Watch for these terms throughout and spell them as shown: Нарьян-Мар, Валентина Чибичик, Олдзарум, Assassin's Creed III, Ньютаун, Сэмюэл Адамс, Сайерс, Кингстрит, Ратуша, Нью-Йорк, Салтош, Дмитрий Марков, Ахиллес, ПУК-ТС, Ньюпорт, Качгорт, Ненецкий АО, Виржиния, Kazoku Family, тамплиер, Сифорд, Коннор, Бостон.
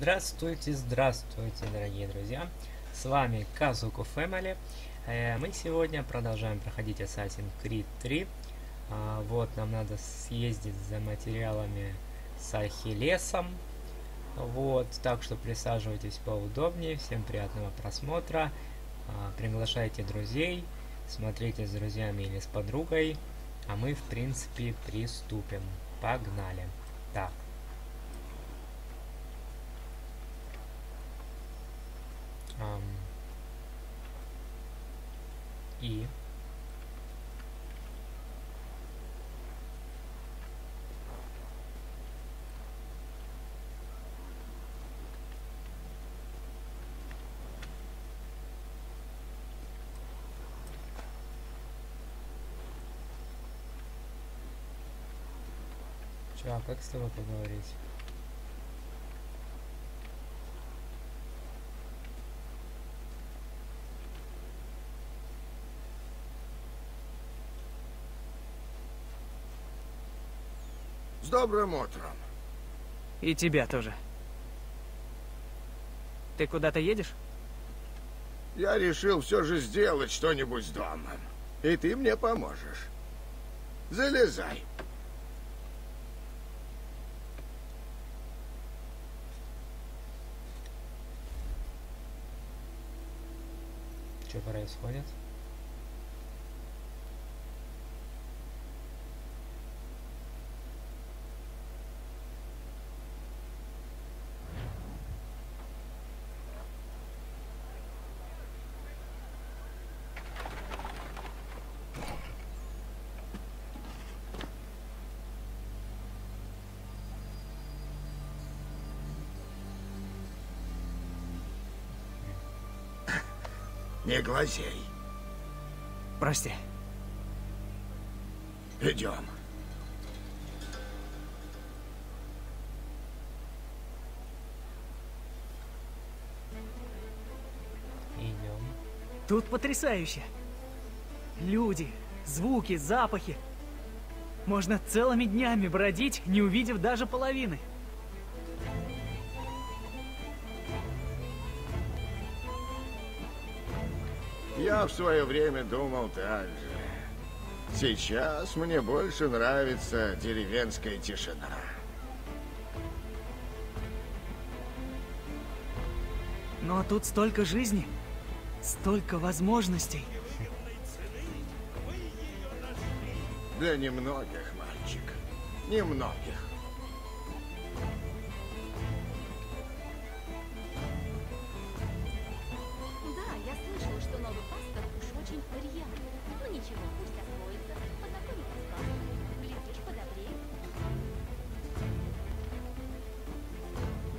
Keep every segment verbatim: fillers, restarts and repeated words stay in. Здравствуйте, здравствуйте, дорогие друзья! С вами Kazoku Family. Мы сегодня продолжаем проходить Assassin's Creed три. Вот, нам надо съездить за материалами с Ахиллесом. Вот, так что присаживайтесь поудобнее. Всем приятного просмотра. Приглашайте друзей. Смотрите с друзьями или с подругой. А мы, в принципе, приступим. Погнали! Так. Um. И чё, как с тобой поговорить? Добрым утром. И тебя тоже. Ты куда-то едешь? Я решил все же сделать что-нибудь с домом. И ты мне поможешь. Залезай. Что происходит? Не глазей. Прости. Идем. Идем. Тут потрясающе. Люди, звуки, запахи. Можно целыми днями бродить, не увидев даже половины. Я в свое время думал так же. Сейчас мне больше нравится деревенская тишина. Но тут столько жизни, столько возможностей. Для немногих, мальчик. Немногих.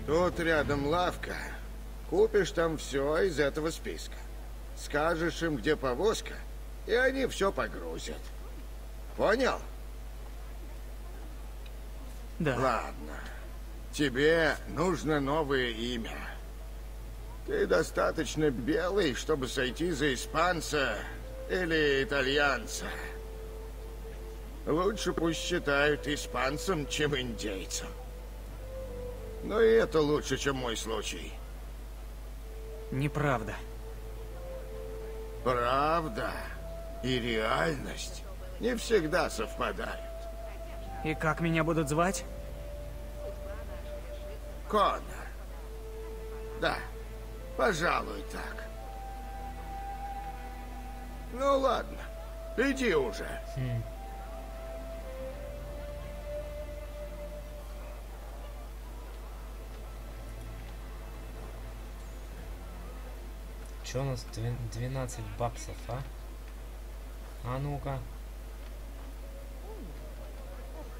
Тут рядом лавка. Купишь там все из этого списка. Скажешь им, где повозка, и они все погрузят. Понял? Да. Ладно. Тебе нужно новое имя. Ты достаточно белый, чтобы сойти за испанца или итальянца. Лучше пусть считают испанцем, чем индейцем. Но и это лучше, чем мой случай. Неправда. Правда и реальность не всегда совпадают. И как меня будут звать? Коннор. Да, пожалуй, так. Ну ладно, иди уже. Хм. Что у нас двенадцать баксов, а? А ну-ка.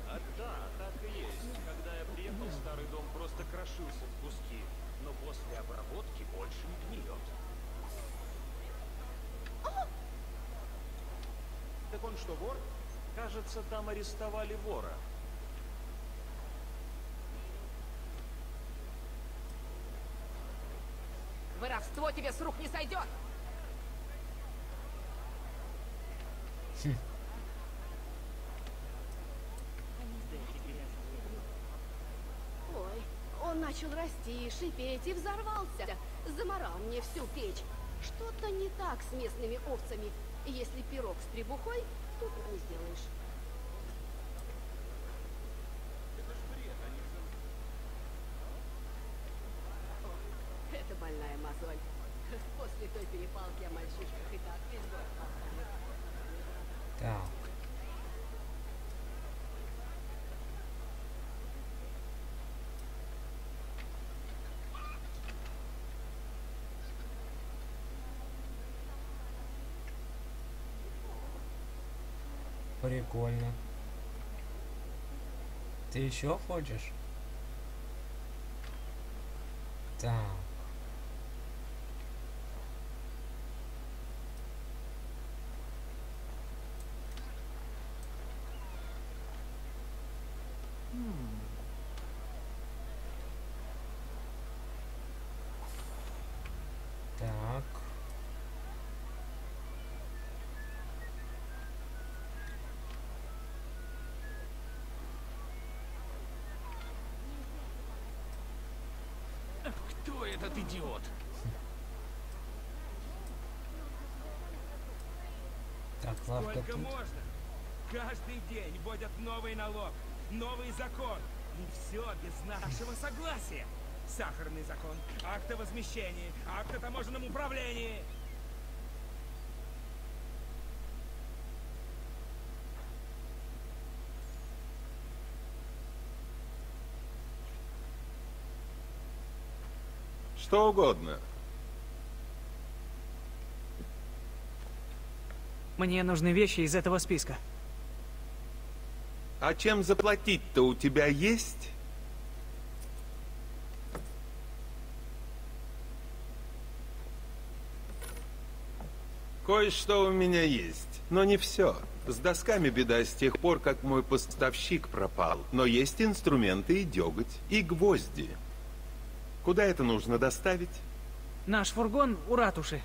А, да, так и есть. Когда я приехал, старый дом просто крошился в куски, но после обработки больше не гниет. Так он что, вор? Кажется, там арестовали вора. Воровство тебе с рук не сойдет. Хм. Ой, он начал расти, шипеть и взорвался. Заморал мне всю печь. Что-то не так с местными овцами. Если пирог с требухой, тут не сделаешь. Это ж бред, они же... Это больная мозоль. После той перепалки о мальчишках и так весь город повстанет. Да. Прикольно. Ты еще хочешь? Так. Кто этот идиот? Так, лавка тут. Сколько можно? Каждый день вводят новый налог, новый закон. И все без нашего согласия. Сахарный закон, акт о возмещении, акт о таможенном управлении. Что угодно. Мне нужны вещи из этого списка. А чем заплатить-то у тебя есть? Кое-что у меня есть, но не все. С досками беда с тех пор, как мой поставщик пропал. Но есть инструменты и деготь, и гвозди. Куда это нужно доставить? Наш фургон у ратуши.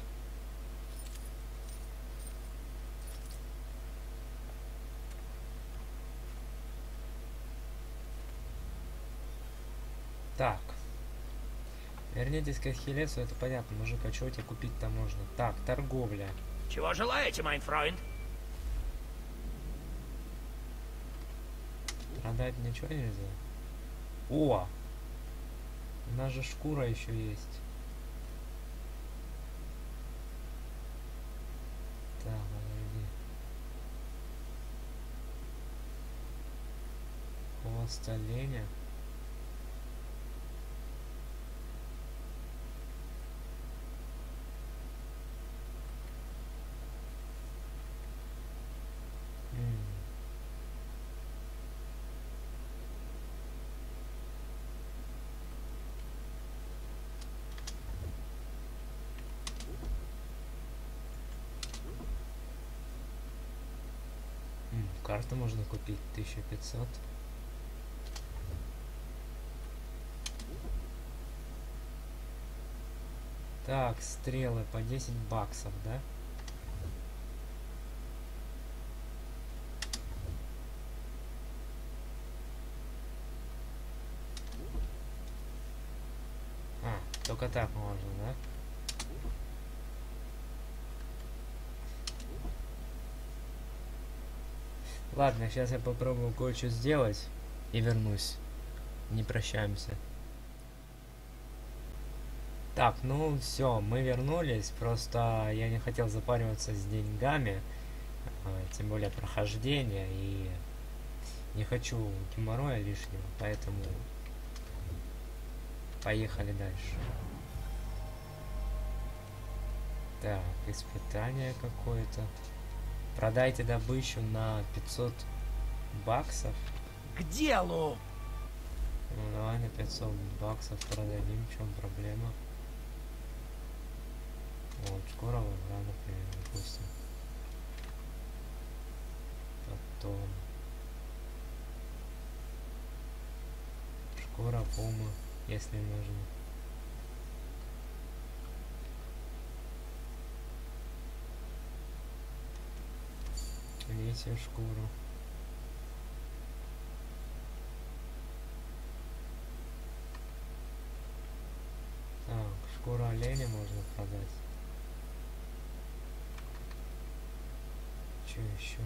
Так. Вернитесь к Ахиллесу, это понятно. Мужик, а чего тебе купить-то можно? Так, торговля. Чего желаете, мой френд? Продать ничего нельзя. О! У нас же шкура еще есть. Так, подожди. Хвост оленя. Карту можно купить тысяча пятьсот. Так, стрелы по десять баксов, да? А, только так можно, да? Ладно, сейчас я попробую кое-что сделать и вернусь. Не прощаемся. Так, ну все, мы вернулись. Просто я не хотел запариваться с деньгами, тем более прохождения, и не хочу геморроя лишнего, поэтому поехали дальше. Так, испытание какое-то. Продайте добычу на пятьсот баксов. К делу! Ну давай на пятьсот баксов продадим, в чем проблема? Вот, шкура выбрала, например, допустим. Потом. Шкура пума, если нужно. Лисью шкуру. шкуру оленя можно продать. Че еще?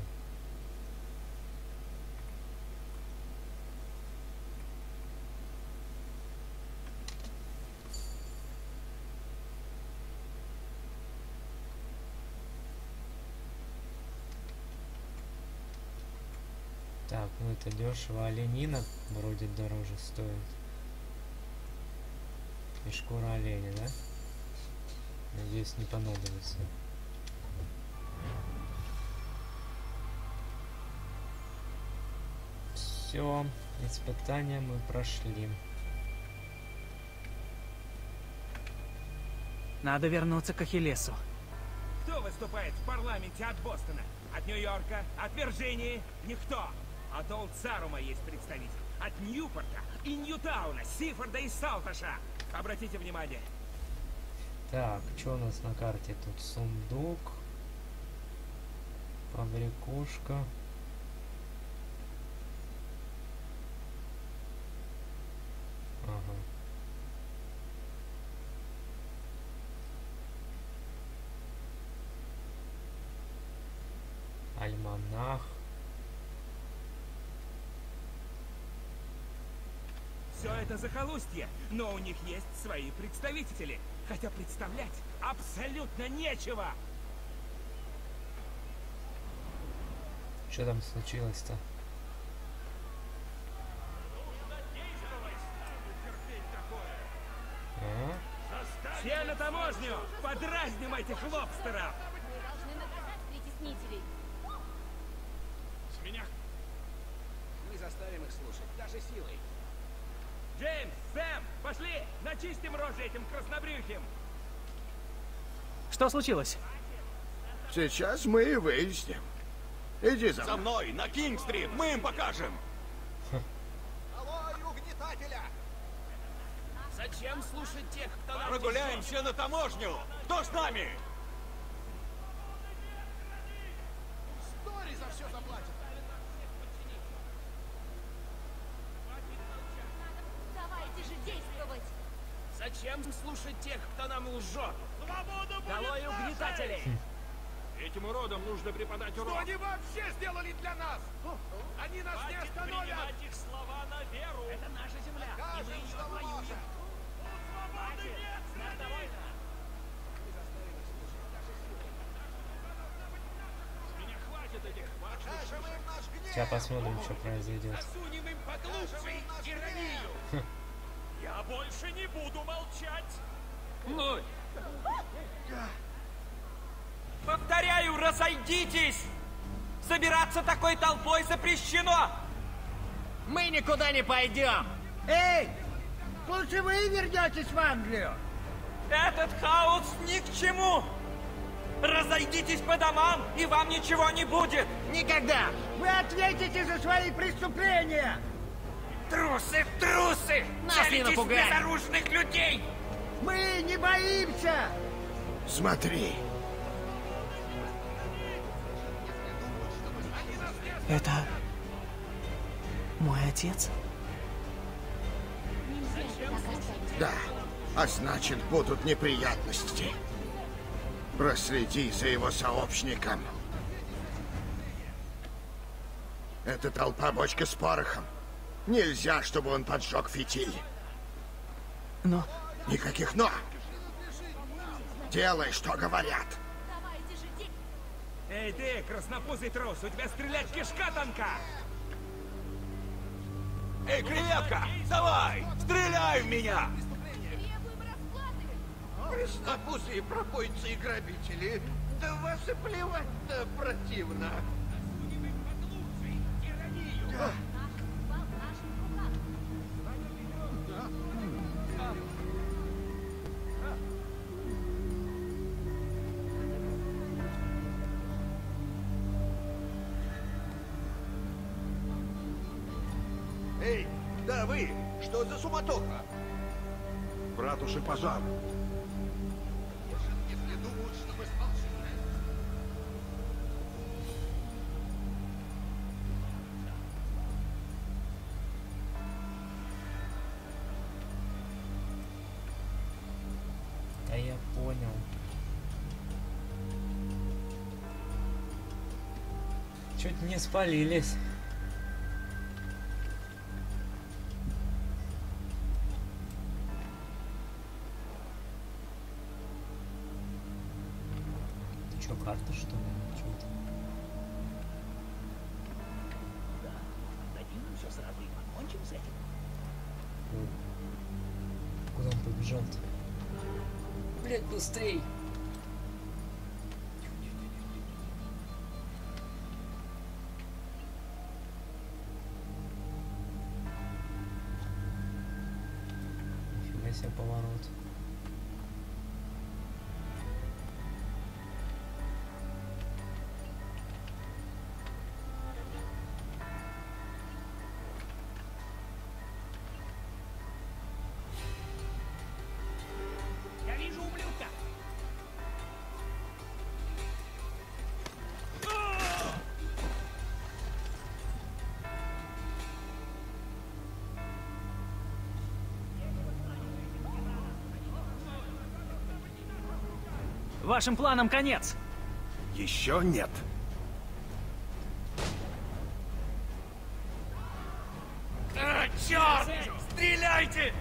Так, ну это дешево, оленина вроде дороже стоит. И шкура оленя, да? Надеюсь, не понадобится. Все, испытания мы прошли. Надо вернуться к Ахиллесу. Кто выступает в парламенте от Бостона? От Нью-Йорка? От Виржинии? Никто! От Олдзарума есть представитель. От Ньюпорта и Ньютауна, Сифорда и Салтоша. Обратите внимание. Так, что у нас на карте? Тут сундук. Побрякушка. Ага. Альманах. Все это захолустье, но у них есть свои представители, хотя представлять абсолютно нечего. Что там случилось-то? А? Все на таможню! Подразним этих лобстеров! Должны наказать притеснителей. С меня! Мы заставим их слушать, даже силой. Джеймс, Сэм, пошли! Начистим рожи этим краснобрюхим! Что случилось? Сейчас мы и выясним. Иди за мной. За мной, на Кингстрит, мы им покажем! Алой, угнетателя! Зачем слушать тех, кто нам... Прогуляемся на таможню! Кто с нами? Стори за все заплатит! Зачем слушать тех, кто нам лжет? Свободу будет угнетателей! Этим уродам нужно преподать урок. Что они вообще сделали для нас? Они нас не остановят! Хватит их слова на веру! Это наша земля, и мы ее воюем! Хватит! Нас довольно! С меня хватит этих ваших! Сейчас посмотрим, что произойдет. Засунем им поглубже иронию! Я больше не буду молчать! Ну! Повторяю, разойдитесь! Собираться такой толпой запрещено! Мы никуда не пойдем! Эй! Лучше вы вернетесь в Англию! Этот хаос ни к чему! Разойдитесь по домам, и вам ничего не будет! Никогда! Вы ответите за свои преступления! Трусы, трусы! Залитесь безоружных людей! Мы не боимся! Смотри! Это... мой отец? Да, а значит, будут неприятности. Проследи за его сообщником. Это толпа бочка с порохом. Нельзя, чтобы он поджег фитиль. Но... Никаких «но». Делай, что говорят. Эй, ты, краснопузый трус, у тебя стрелять кишка тонка. Эй, креветка, давай, стреляй в меня. Краснопузые пропойцы и грабители, да вас и плевать-то противно. Да вы! Что за суматоха? В ратуше пожар. Может, если думают, что мы сползли? я понял. Чуть не спалились. Ты чё, карта, что ли? Чё это? Да, дадим все сразу и покончим с этим. Куда он побежал-то? Блядь, быстрей! Поворот. Я вижу ублюдка. Вашим планам конец. Еще нет. А, черт! Стреляйте!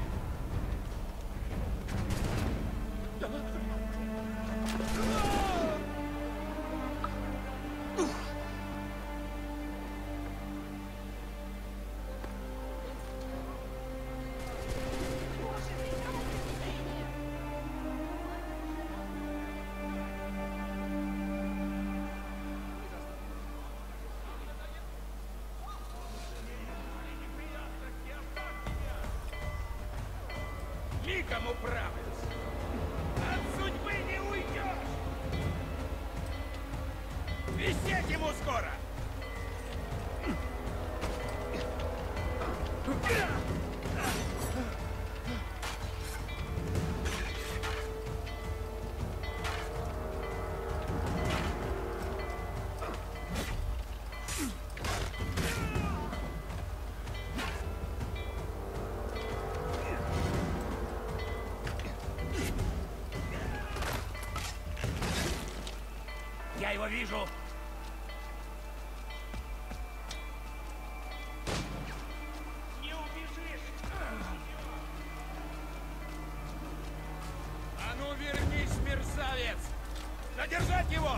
Кому править? От судьбы не уйдешь! Висеть ему скоро! Я его вижу. Не убежишь. А ну вернись, мерзавец. Задержать его.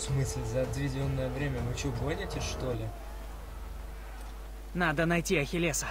В смысле, за отведенное время вы что, гоните, что ли? Надо найти Ахиллеса.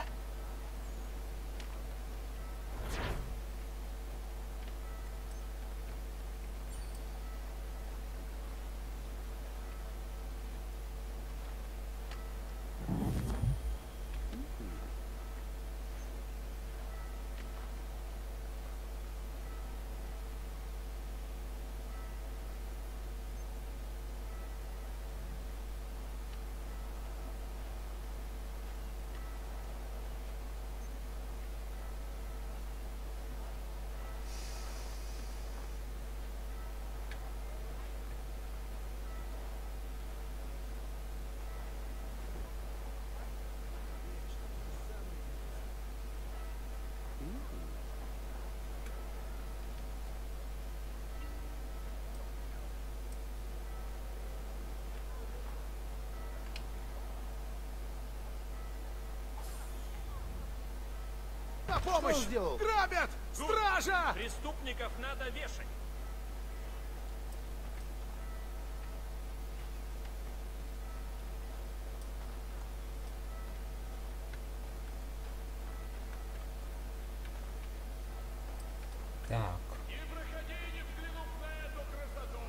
Помощь! Сделал? Грабят! Тут стража! Преступников надо вешать! Так. Не проходи, не взглянув на эту красоту!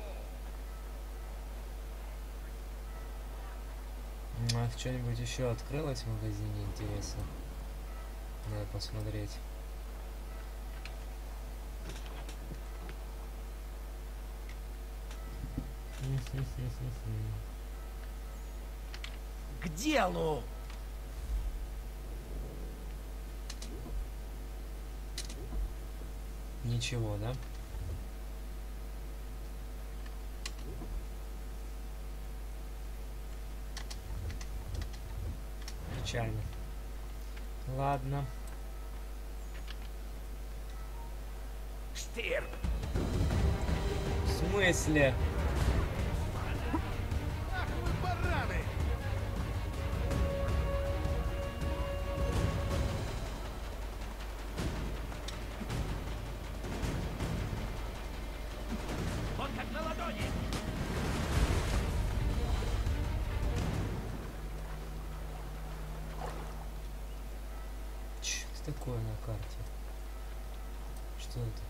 Ну, а что-нибудь еще открылось в магазине, интересно? Надо посмотреть. К делу! Ничего, да? Печально. Ладно. Штырь! В смысле? Ах вы бараны! Он как на ладони! Чё это такое на карте? Что это?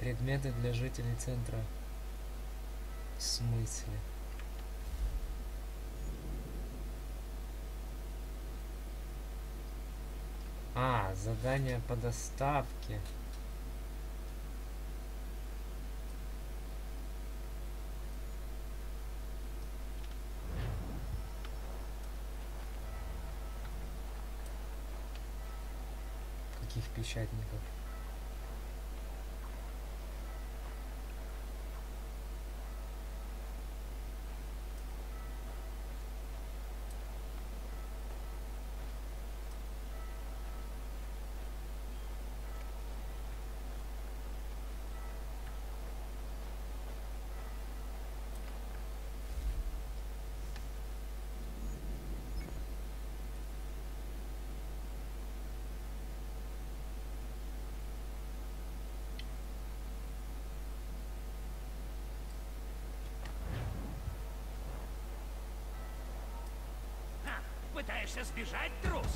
Предметы для жителей центра. В смысле? А, задание по доставке. Каких печатников? Пытаешься сбежать, трус?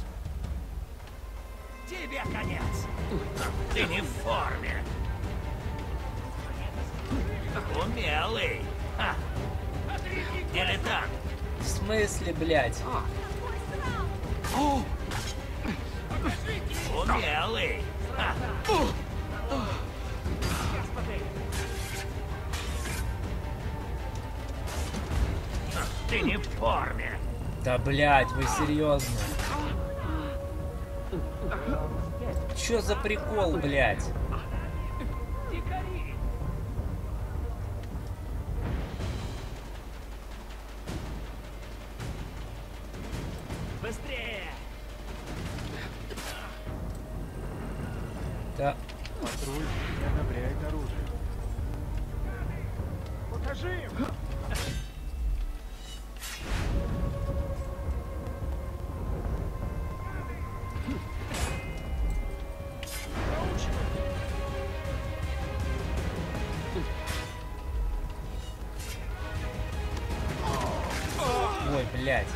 Тебе конец! Ты не в форме! Умелый! А. Дилетант! В смысле, блядь? О. Умелый! А. Ты не в форме! Да блять, вы серьезно? Чё за прикол, блять? Быстрее! Да. Патруль одобряет оружие. Покажи им! Блять.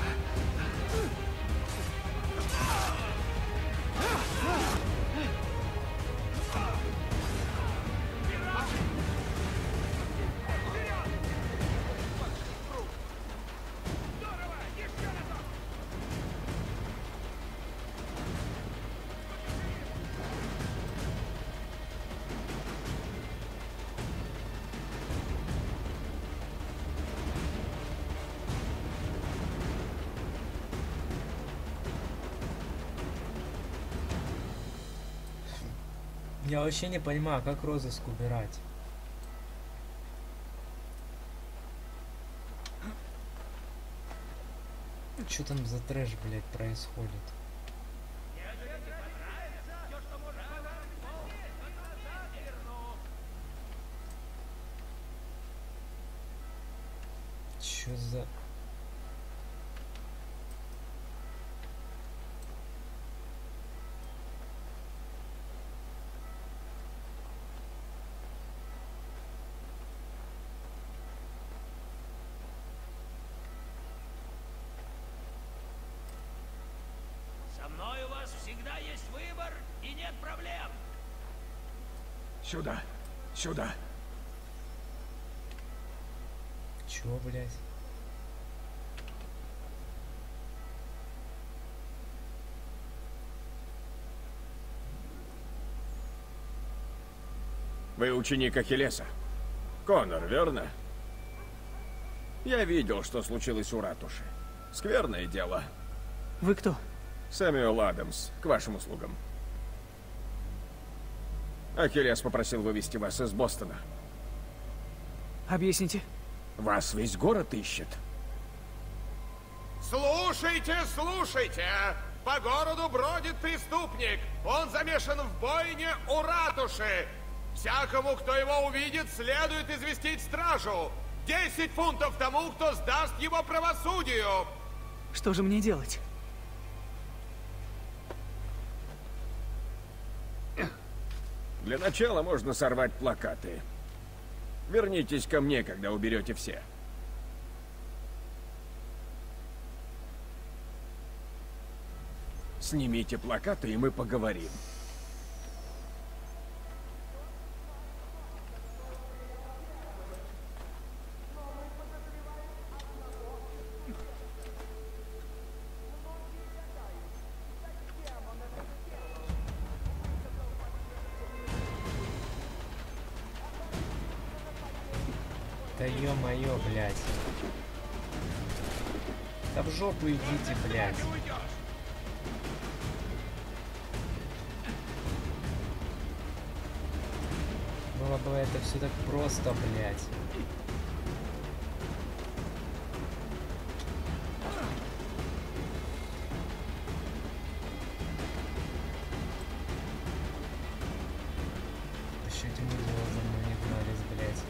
Я вообще не понимаю, как розыск убирать. Что там за трэш, блядь, происходит? Что за... Всегда есть выбор и нет проблем. Сюда, сюда. Чего, блядь? Вы ученик Ахиллеса. Коннор, верно? Я видел, что случилось у ратуши. Скверное дело. Вы кто? Сэмюэл Адамс, к вашим услугам. Ахиллес попросил вывести вас из Бостона. Объясните. Вас весь город ищет. Слушайте, слушайте! По городу бродит преступник. Он замешан в бойне у ратуши. Всякому, кто его увидит, следует известить стражу. Десять фунтов тому, кто сдаст его правосудию. Что же мне делать? Для начала можно сорвать плакаты. Вернитесь ко мне, когда уберете все. Снимите плакаты, и мы поговорим. Да ё-моё, блядь. Да в жопу идите, блядь. Было бы это все так просто, блядь. Еще этим не должен, мы не гнались, блядь.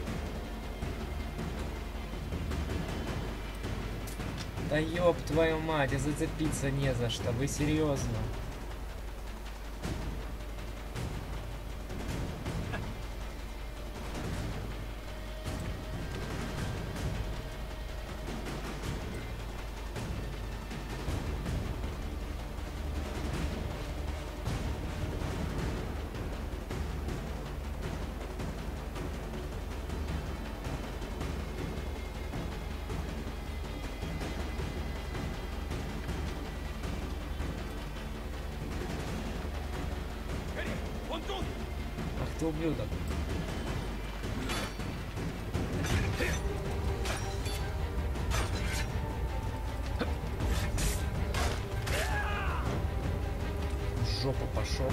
Да ёб твою мать, и зацепиться не за что, вы серьезно? Ублюдок. В жопу пошел.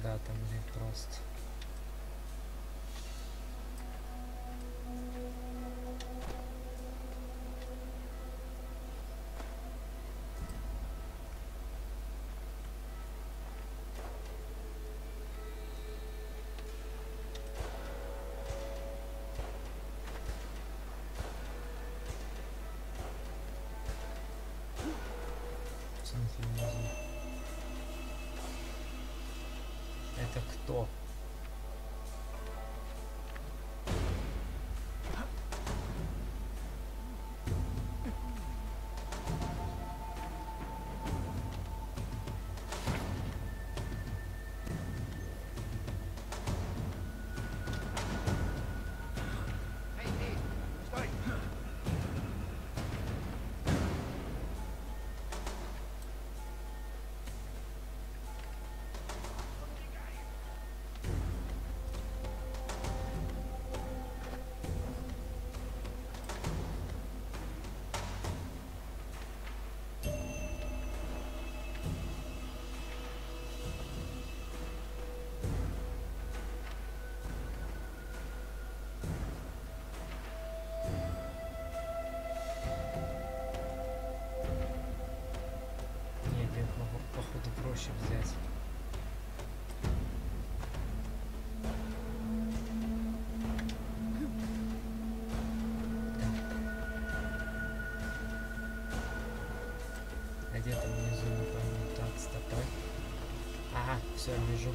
Да, там, блин, просто. Это кто? Проще взять. А где-то внизу, не помню, так, стопой. Ага, все, вижу.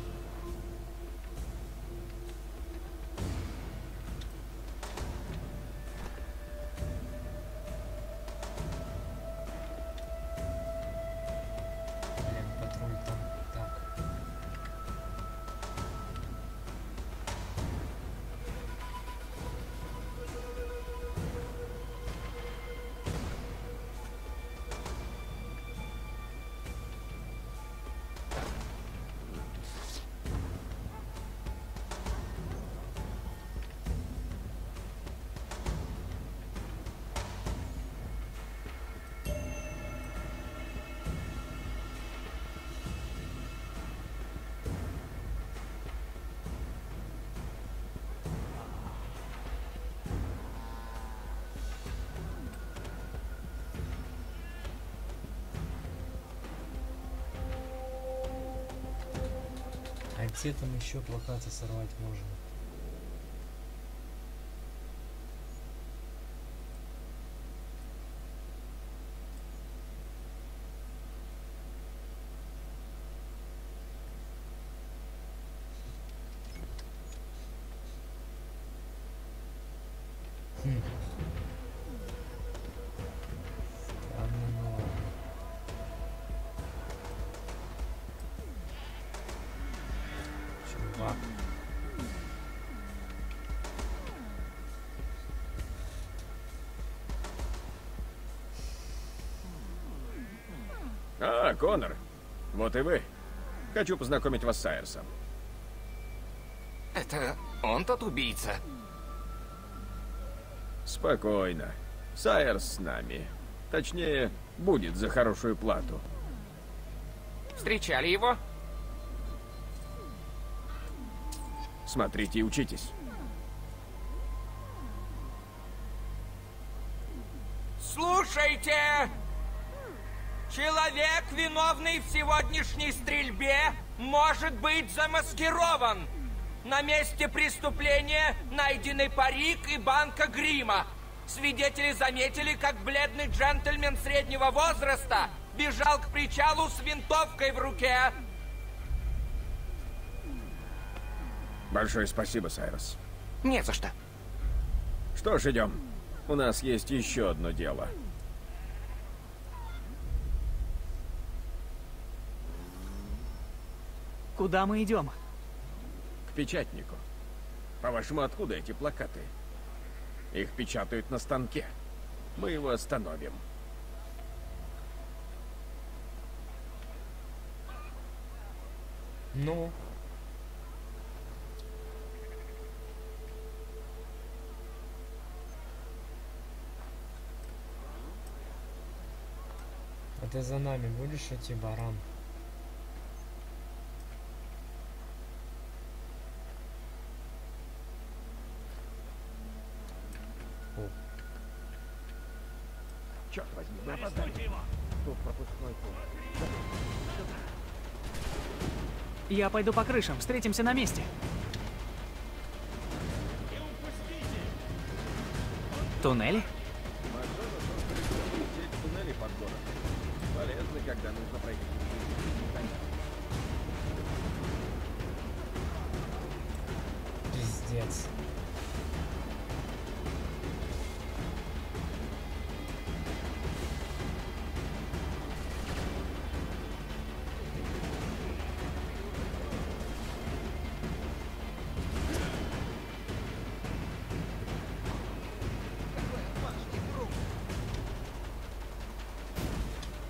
где там еще плакаты сорвать можно? А, Коннор, вот и вы. Хочу познакомить вас с Сайерсом. Это он тот убийца? Спокойно. Сайерс с нами. Точнее, будет за хорошую плату. Встречали его? Смотрите и учитесь. Слушайте! Человек, виновный в сегодняшней стрельбе, может быть замаскирован. На месте преступления найдены парик и банка грима. Свидетели заметили, как бледный джентльмен среднего возраста бежал к причалу с винтовкой в руке. Большое спасибо, Сайрус. Не за что. Что ж, идем. У нас есть еще одно дело. Куда мы идем? К печатнику. По-вашему, откуда эти плакаты? Их печатают на станке. Мы его остановим. Ну? А ты за нами будешь идти, баран? Черт возьми, мы опоздали. Тут пропускной пункт. Я пойду по крышам, встретимся на месте. Туннели? Туннели под город. Полезны, когда нужно пройти. Пиздец.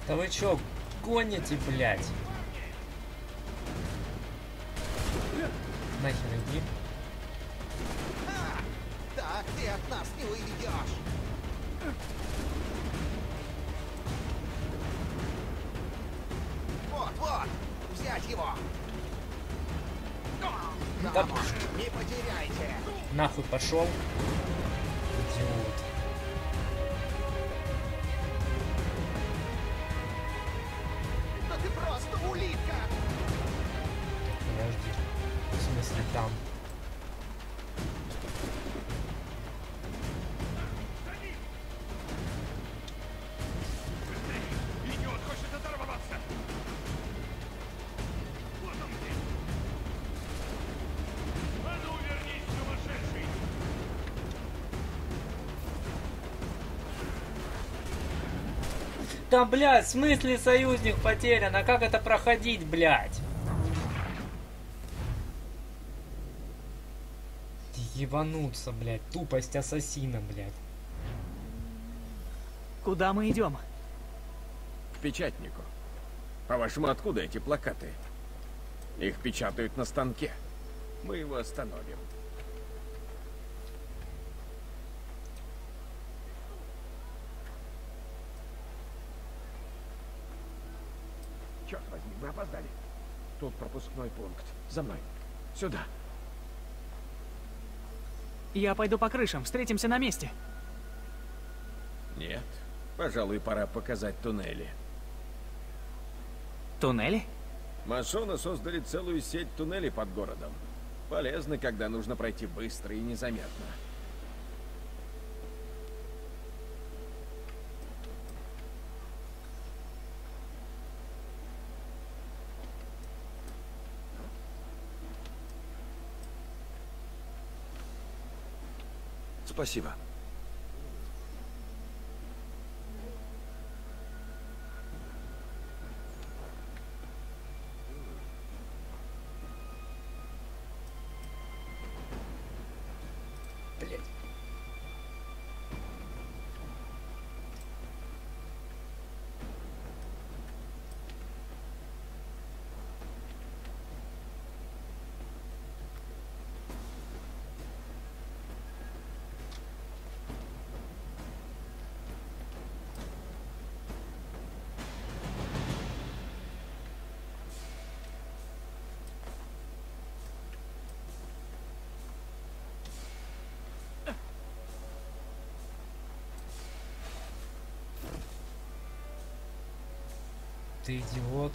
Да вы чё, гоните, блядь? Нахер иди. А, так ты от нас не уйдешь. Вот, вот, взять его. Да, не потеряйте. Нахуй пошел. Идиот. Да, блядь, в смысле союзник потерян? А как это проходить, блядь? Ебануться, блядь. Тупость ассасина, блядь. Куда мы идем? К печатнику. По-вашему, откуда эти плакаты? Их печатают на станке. Мы его остановим. Черт возьми, мы опоздали. Тут пропускной пункт. За мной. Сюда. Я пойду по крышам. Встретимся на месте. Нет. Пожалуй, пора показать туннели. Туннели? Масоны создали целую сеть туннелей под городом. Полезно, когда нужно пройти быстро и незаметно. Спасибо. Ты идиот.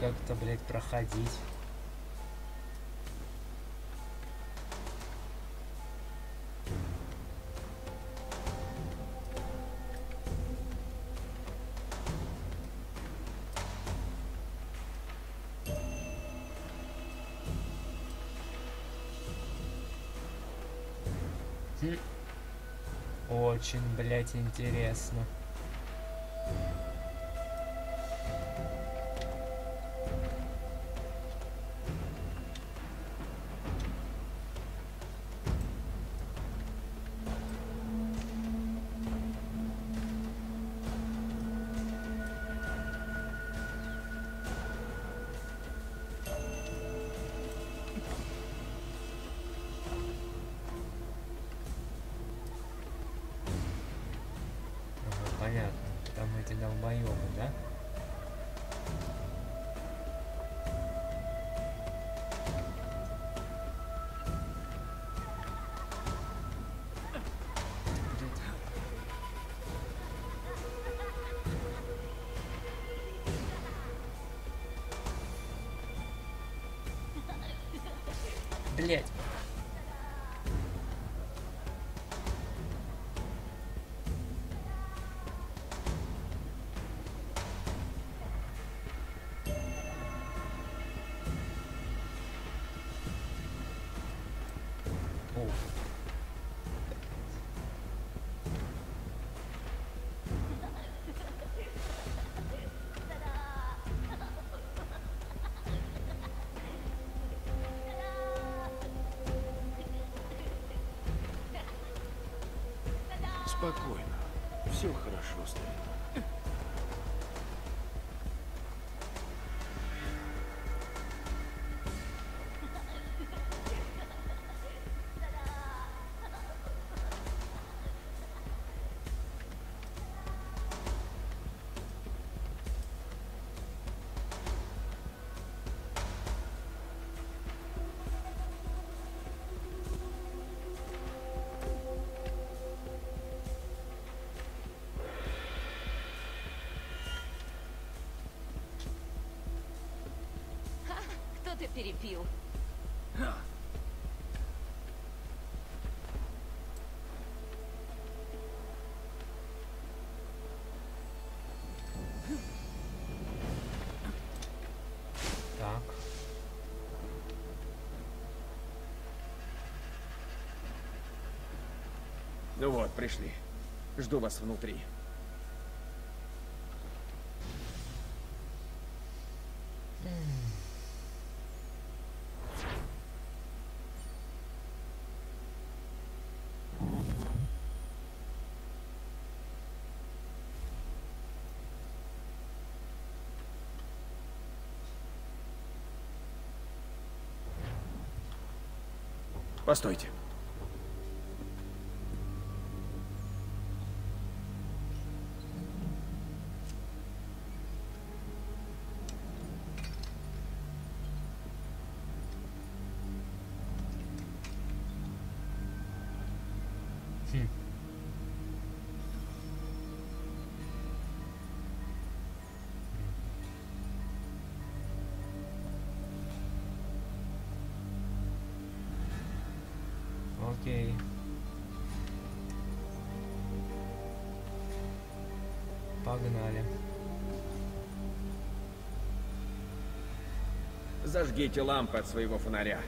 Как-то, блядь, проходить. Хм. Очень, блядь, интересно. Блять. Спокойно. Все хорошо стоит. Перепил. Так. Ну вот, пришли. Жду вас внутри. Постойте. Хм. Окей. Погнали. Зажгите лампы от своего фонаря.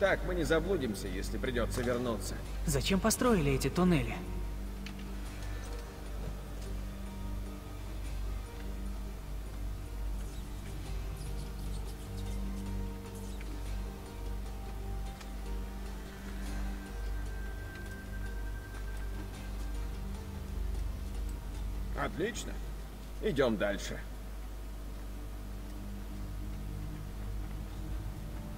Так мы не заблудимся, если придется вернуться. Зачем построили эти туннели? Отлично. Идем дальше.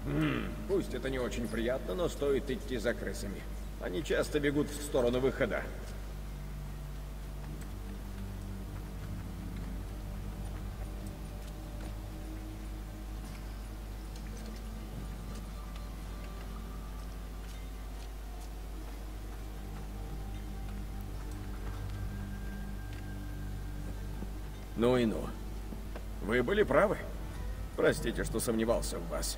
М-м, пусть это не очень приятно, но стоит идти за крысами. Они часто бегут в сторону выхода. Ну и ну. Вы были правы. Простите, что сомневался в вас.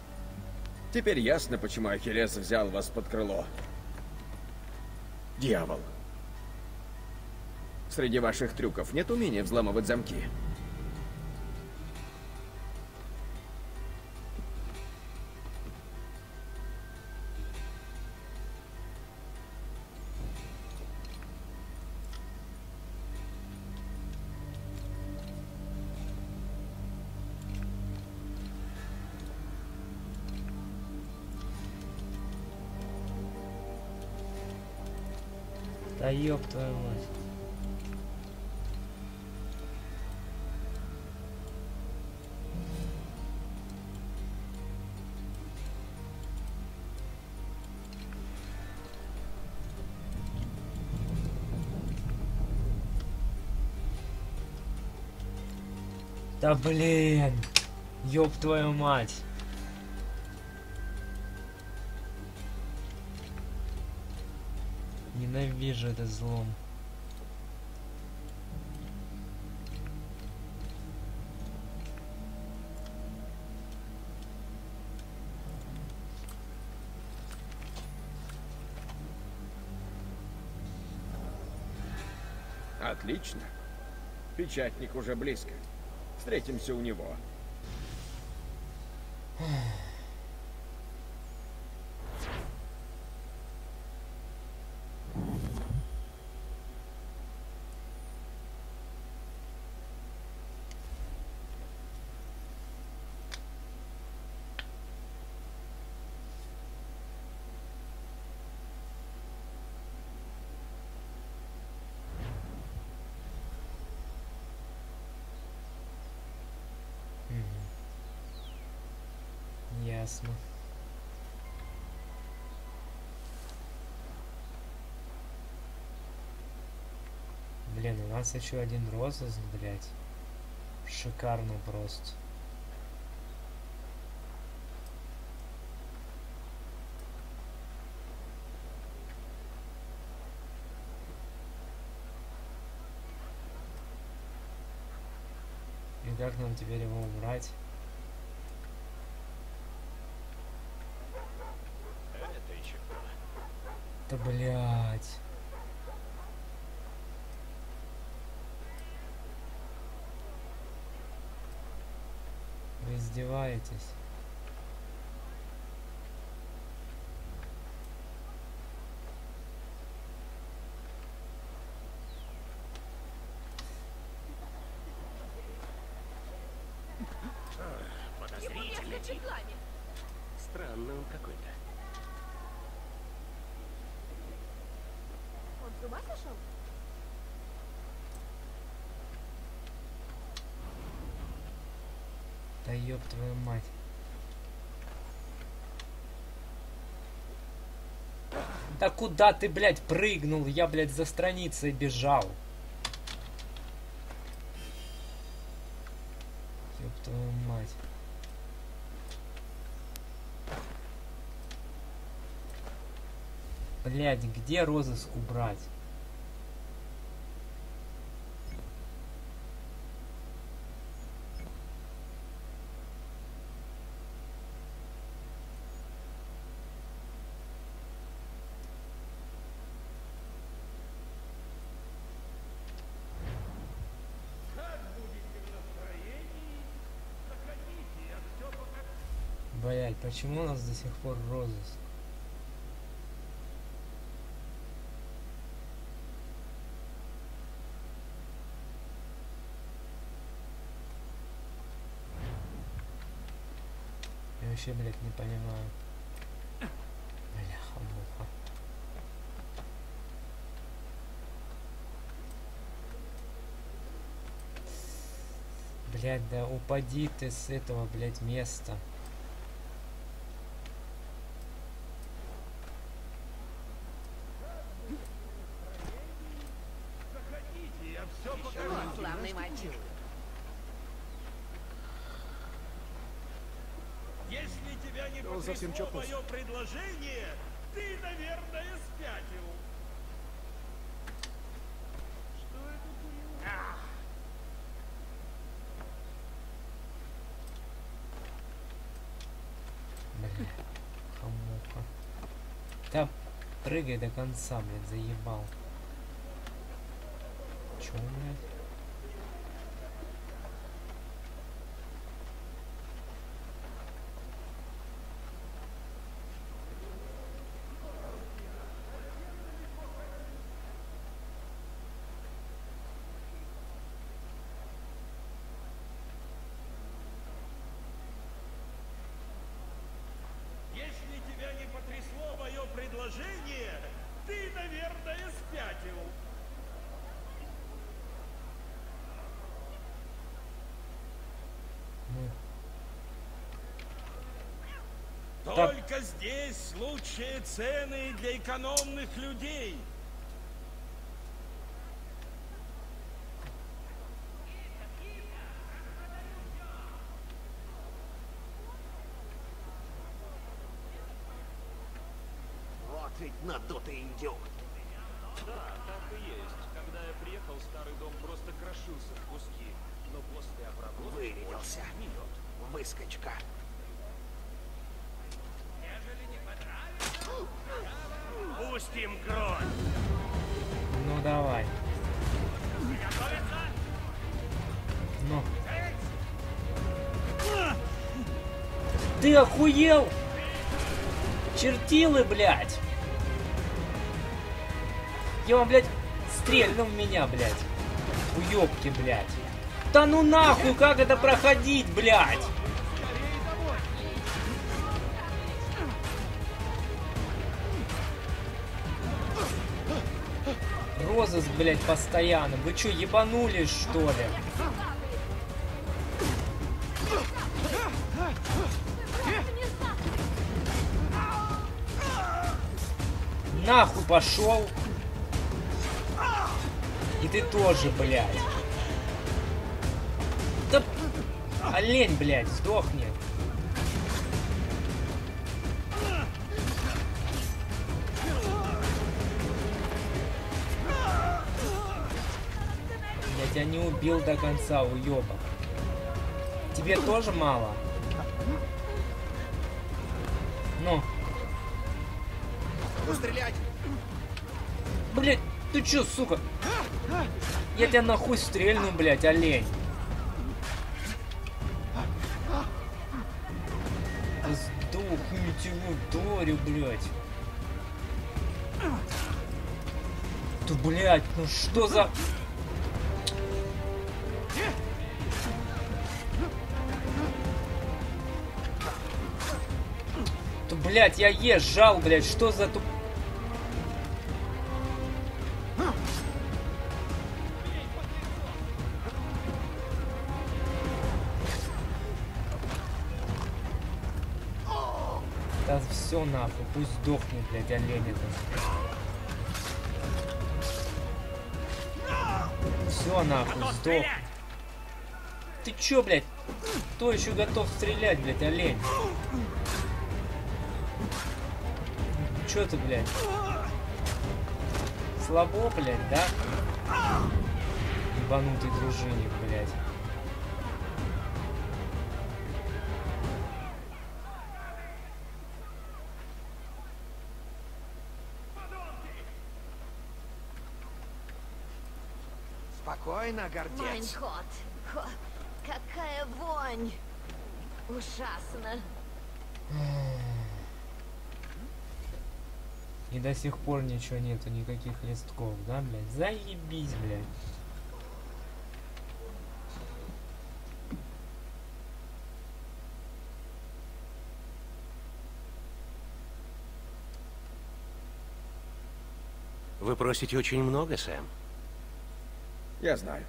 Теперь ясно, почему Ахиллес взял вас под крыло. Дьявол. Среди ваших трюков нет умения взламывать замки. Да ёб твою мать. Да блин, ёб твою мать. Ненавижу этот злом. Отлично. Печатник уже близко. Встретимся у него. Ясно. Блин, у нас еще один розыск, блядь. Шикарно просто. И как нам теперь его убрать? Да блять. Вы издеваетесь? Ключи к ламе. Странный он какой-то. Он с ума сошел? Да ёб твою мать. Да куда ты, блядь, прыгнул? Я, блядь, за страницей бежал. Ёб твою мать. Блядь, где розыск убрать? Блять, почему у нас до сих пор розыск? Я вообще, блядь, не понимаю. Бляха-муха. Блядь, да упади ты с этого, блядь, места. Совсем чокнулся. Мое предложение, ты, наверное, спятил. Что это? Ах. Блин, хамуха. Да прыгай до конца, блядь, заебал. Чё, блядь? Ты, наверное, спятил. Только здесь лучшие цены для экономных людей. Надутый индюк. Да, так и есть. Когда я приехал, старый дом просто крошился в куски. Но после обработки... Вырядился. Выскочка. Нежели не понравится... Пустим кровь. Ну, давай. Готовится? Ну. Ты охуел? Чертилы, блядь. Я вам, блядь, стрельнул в меня, блядь. Уёбки, блядь. Да ну нахуй, как это проходить, блядь? Розыск, блядь, постоянно. Вы чё, ебанулись, что ли? Нахуй пошел. И ты тоже, блядь. Да... Олень, блядь, сдохни. Я тебя не убил до конца, уёбок. Тебе тоже мало? Ну. Стрелять! Блядь, ты чё, сука? Я тебя нахуй стрельну, блядь, олень. Да сдохнуть его, Дорю, блядь. Да, блядь, ну что за... Блядь, я езжал, блядь, что за туп... Да все нахуй, пусть сдохнет, блядь, олень этот. Все нахуй, сдох. Ты чё, блядь? Кто еще готов стрелять, блядь, олень? Чё ты, блядь? Слабо, блядь, да? Ебанутый дружинник, блядь. Спокойно, гордец. Какая вонь! Ужасно. И до сих пор ничего нету, никаких листков, да, блядь? Заебись, блядь. Вы просите очень много, Сэм. Я знаю.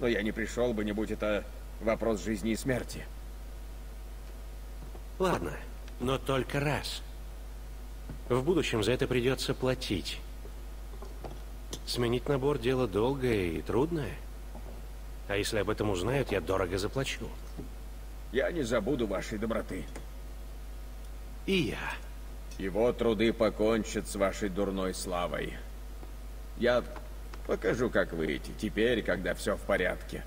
Но я не пришел бы, не будь это... вопрос жизни и смерти. Ладно, но только раз. В будущем за это придется платить. Сменить набор — дело долгое и трудное. А если об этом узнают, я дорого заплачу. Я не забуду вашей доброты. И я. Его труды покончат с вашей дурной славой. Я покажу, как выйти, теперь, когда все в порядке.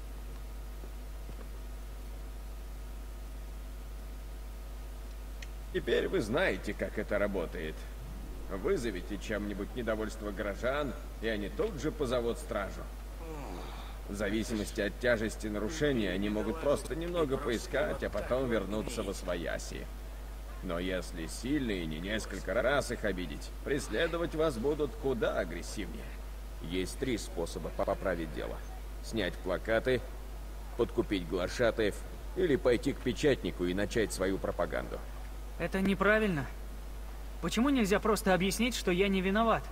Теперь вы знаете, как это работает. Вызовите чем-нибудь недовольство горожан, и они тут же позовут стражу. В зависимости от тяжести нарушения, они могут просто немного поискать, а потом вернуться во свояси. Но если сильные не несколько раз их обидеть, преследовать вас будут куда агрессивнее. Есть три способа поправить дело. Снять плакаты, подкупить глашатаев или пойти к печатнику и начать свою пропаганду. Это неправильно. Почему нельзя просто объяснить, что я не виноват?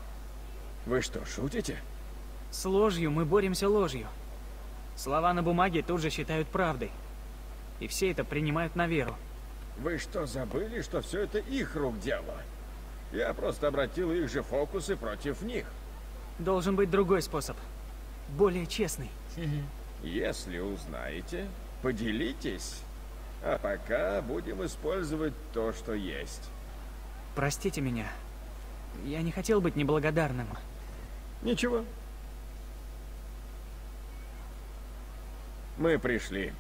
Вы что, шутите? С ложью мы боремся ложью. Слова на бумаге тут же считают правдой. И все это принимают на веру. Вы что, забыли, что все это их рук дело? Я просто обратил их же фокусы против них. Должен быть другой способ. Более честный. Если узнаете, поделитесь. А пока будем использовать то, что есть. Простите меня. Я не хотел быть неблагодарным. Ничего. Мы пришли.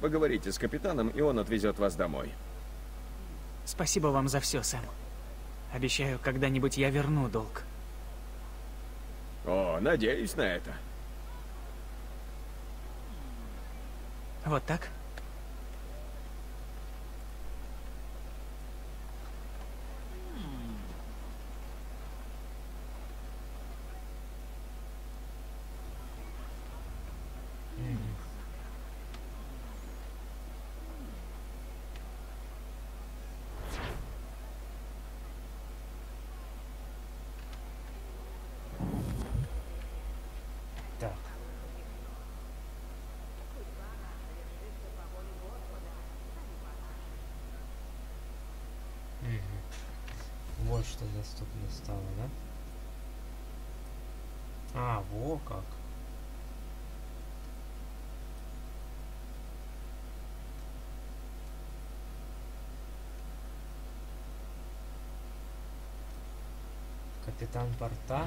Поговорите с капитаном, и он отвезет вас домой. Спасибо вам за все, Сэм. Обещаю, когда-нибудь я верну долг. О, надеюсь на это. Вот так? Что доступно стало, да? А, во как. Капитан порта.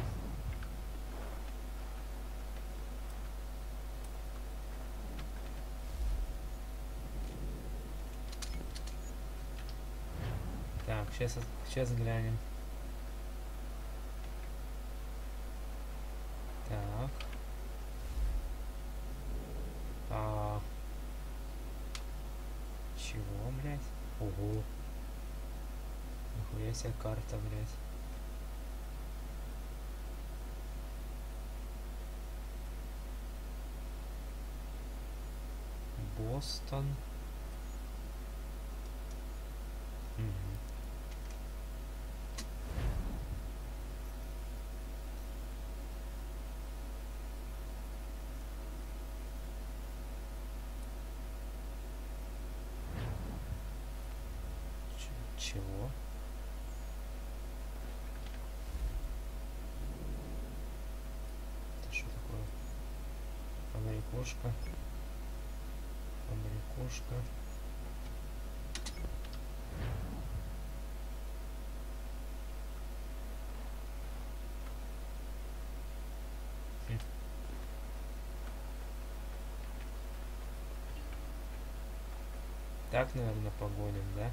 Так, сейчас, сейчас глянем. Так. А... Чего, блядь? Ого. Нихуя себе карта, блядь. Бостон. Угу. Чего? Это что такое? Америкошка. Америкошка. Так, наверное, погоним, да?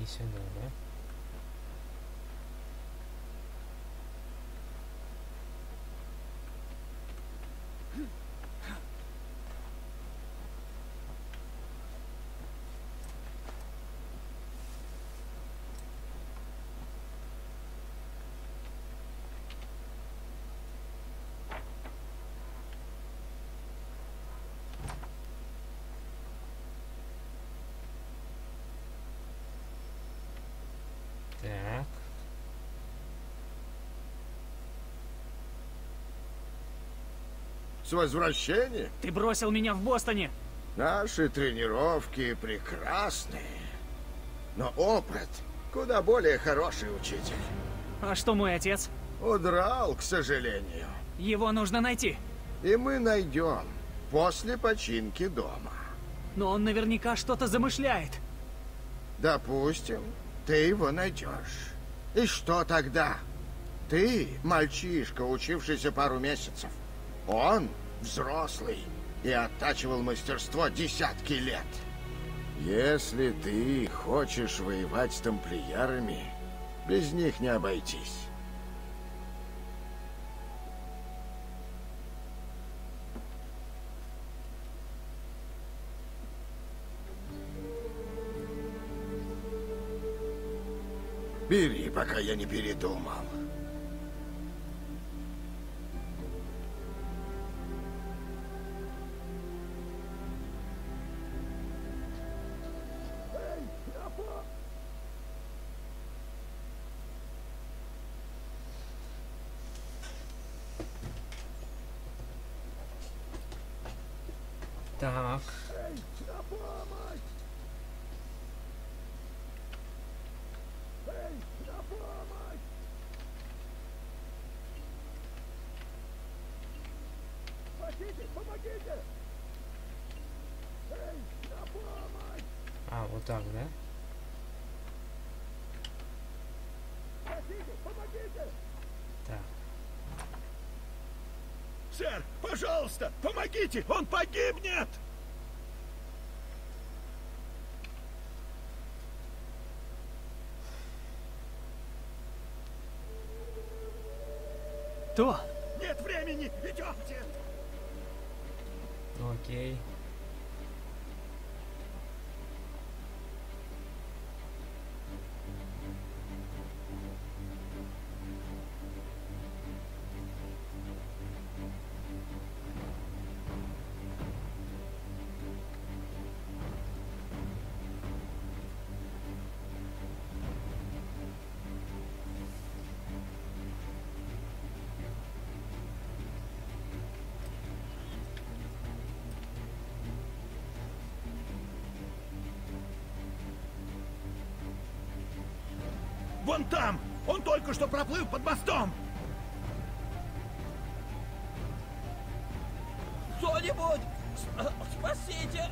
И сюда, да? Так. С возвращением? Ты бросил меня в Бостоне. Наши тренировки прекрасные, но опыт куда более хороший, учитель. А что мой отец? Удрал, к сожалению. Его нужно найти. И мы найдем после починки дома. Но он наверняка что-то замышляет. Допустим. Ты его найдешь. И что тогда? Ты мальчишка, учившийся пару месяцев. Он взрослый и оттачивал мастерство десятки лет. Если ты хочешь воевать с тамплиерами, без них не обойтись. Бери, пока я не передумал. Так. А, вот так, да? Так. Сэр, пожалуйста, помогите! Он погибнет! То? Нет времени! Идемте! Окей. Вон там! Он только что проплыл под мостом! Кто-нибудь! Спасите!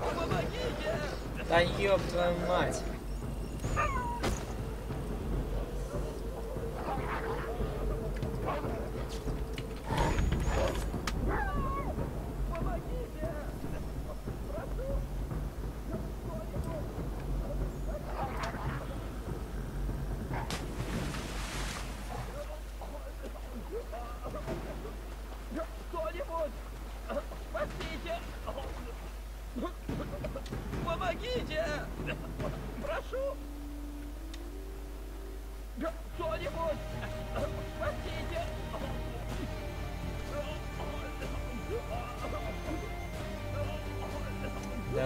Помогите! Да ёб твою мать!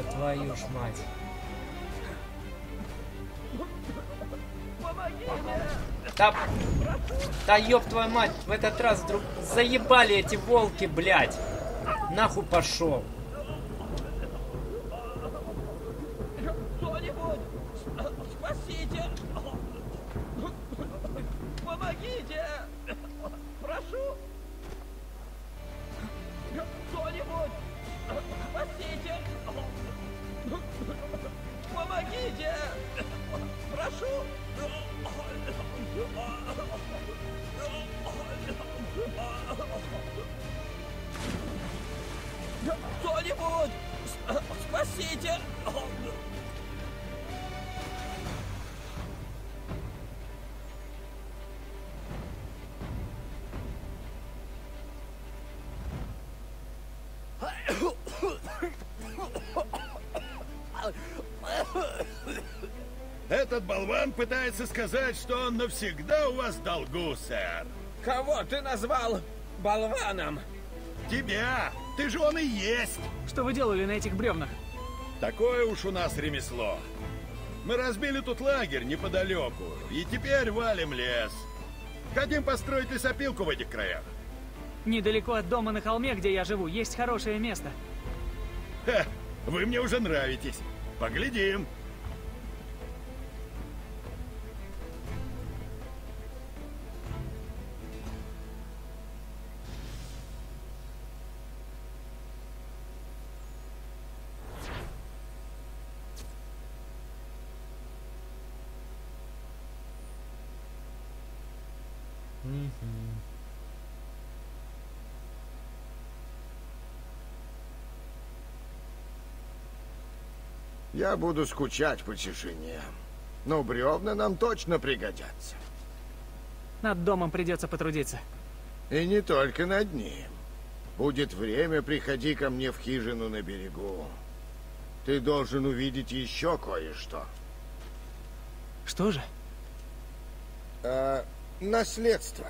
Да твою ж мать. Да, да ёб твою мать, в этот раз вдруг заебали эти волки, блядь. Нахуй пошел. Кто-нибудь, спасите. Помогите. Прошу. Кто-нибудь, спасите. Помогите. Прошу. Кто-нибудь, спасите! Этот болван пытается сказать, что он навсегда у вас в долгу, сэр. Кого ты назвал болваном? Тебя! Ты же он и есть! Что вы делали на этих бревнах? Такое уж у нас ремесло. Мы разбили тут лагерь неподалеку, и теперь валим лес. Хотим построить лесопилку в этих краях. Недалеко от дома на холме, где я живу, есть хорошее место. Ха, вы мне уже нравитесь. Поглядим. Я буду скучать по тишине, но бревна нам точно пригодятся. Над домом придется потрудиться. И не только над ним. Будет время, приходи ко мне в хижину на берегу. Ты должен увидеть еще кое-что. Что же? А, наследство.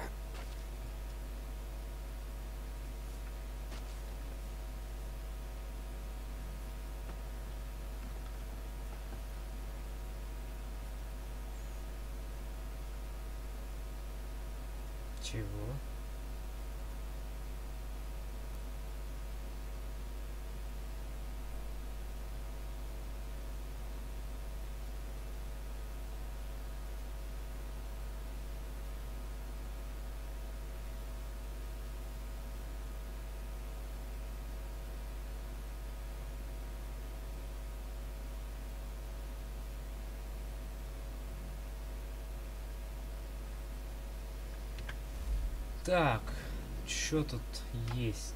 Чего? Так, что тут есть?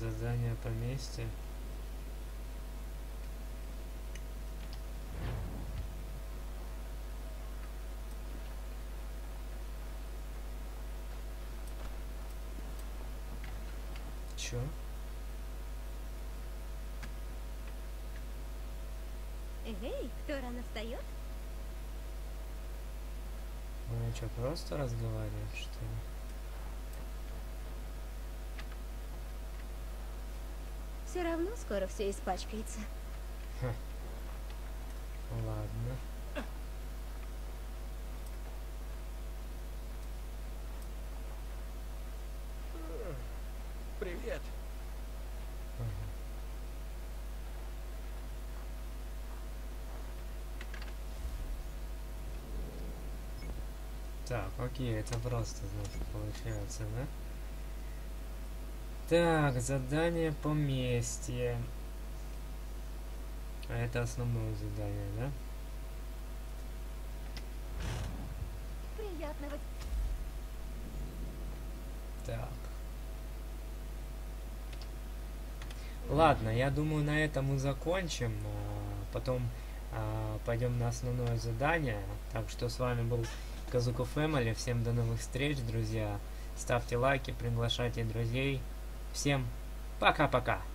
Задание поместья. Чё? Эй, кто рано встает? Ну что, просто разговариваешь, что ли? Все равно скоро все испачкается. Ха. Ладно. Привет. Ага. Так, окей, это просто, значит, получается, да? Так, задание поместья. А это основное задание, да? Приятного. Так. Ладно, я думаю, на этом мы закончим. потом э, пойдем на основное задание. Так что с вами был Kazoku Family. Всем до новых встреч, друзья. Ставьте лайки, приглашайте друзей. Всем пока-пока.